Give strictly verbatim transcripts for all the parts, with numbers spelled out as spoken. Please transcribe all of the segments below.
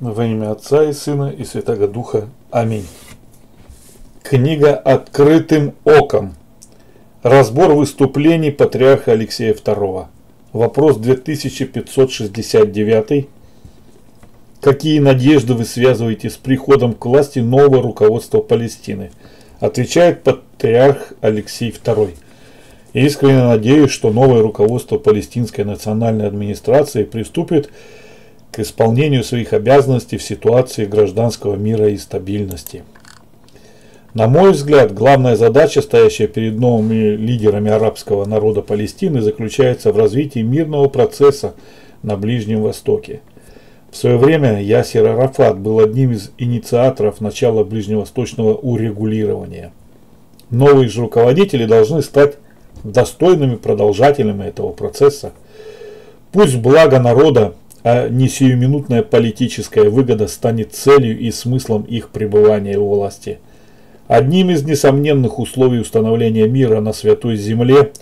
Во имя Отца и Сына и Святаго Духа. Аминь. Книга «Открытым оком». Разбор выступлений патриарха Алексея второго. Вопрос две тысячи пятьсот шестьдесят девять. Какие надежды вы связываете с приходом к власти нового руководства Палестины? Отвечает патриарх Алексей второй. Я искренне надеюсь, что новое руководство Палестинской национальной администрации приступит к исполнению своих обязанностей в ситуации гражданского мира и стабильности. На мой взгляд, главная задача, стоящая перед новыми лидерами арабского народа Палестины, заключается в развитии мирного процесса на Ближнем Востоке. В свое время Ясир Арафат был одним из инициаторов начала ближневосточного урегулирования. Новые же руководители должны стать достойными продолжателями этого процесса. Пусть благо народа, а не сиюминутная политическая выгода станет целью и смыслом их пребывания у власти. Одним из несомненных условий установления мира на Святой Земле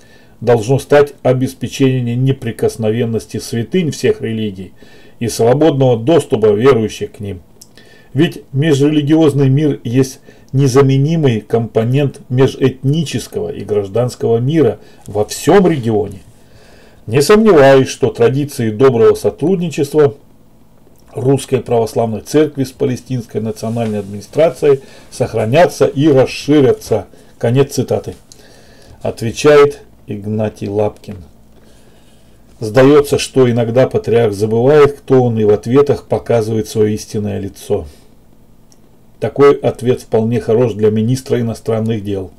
должно стать обеспечение неприкосновенности святынь всех религий и свободного доступа верующих к ним. Ведь межрелигиозный мир есть незаменимый компонент межэтнического и гражданского мира во всем регионе. Не сомневаюсь, что традиции доброго сотрудничества Русской Православной Церкви с Палестинской национальной администрацией сохранятся и расширятся. Конец цитаты. Отвечает Игнатий Лапкин. Сдается, что иногда патриарх забывает, кто он, и в ответах показывает свое истинное лицо. Такой ответ вполне хорош для министра иностранных дел.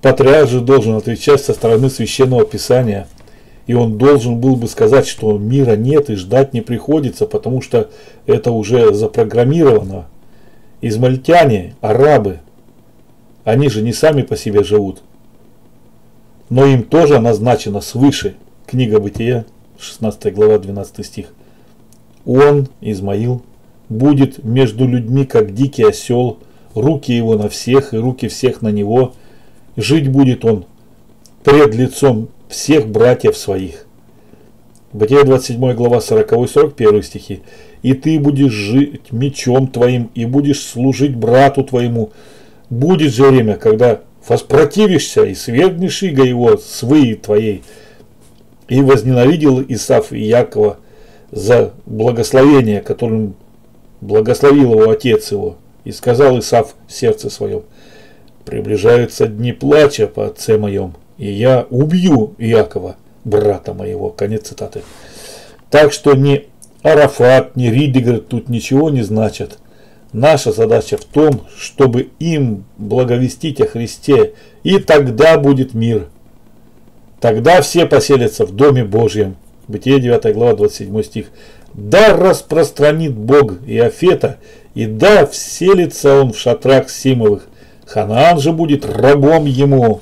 Патриарх же должен отвечать со стороны Священного Писания. И он должен был бы сказать, что мира нет и ждать не приходится, потому что это уже запрограммировано. Измаильтяне, арабы, они же не сами по себе живут. Но им тоже назначено свыше. Книга Бытия, шестнадцатая глава, двенадцатый стих. Он, Измаил, будет между людьми, как дикий осел, руки его на всех и руки всех на него. Жить будет он пред лицом всех братьев своих. Бытие двадцать седьмая глава сороковой сорок первый стихи. И ты будешь жить мечом твоим, и будешь служить брату твоему. Будет же время, когда воспротивишься и свергнешь иго его свыи твоей. И возненавидел Исав и Иакова за благословение, которым благословил его отец его. И сказал Исав в сердце своем: приближаются дни плача по отце моем, и я убью Иакова, брата моего. Конец цитаты. Так что ни Арафат, ни Ридигер тут ничего не значат. Наша задача в том, чтобы им благовестить о Христе, и тогда будет мир. Тогда все поселятся в Доме Божьем. Бытие девятая глава двадцать седьмой стих. Да распространит Бог Иофета, и да вселится он в шатрах Симовых. Ханаан же будет рабом ему.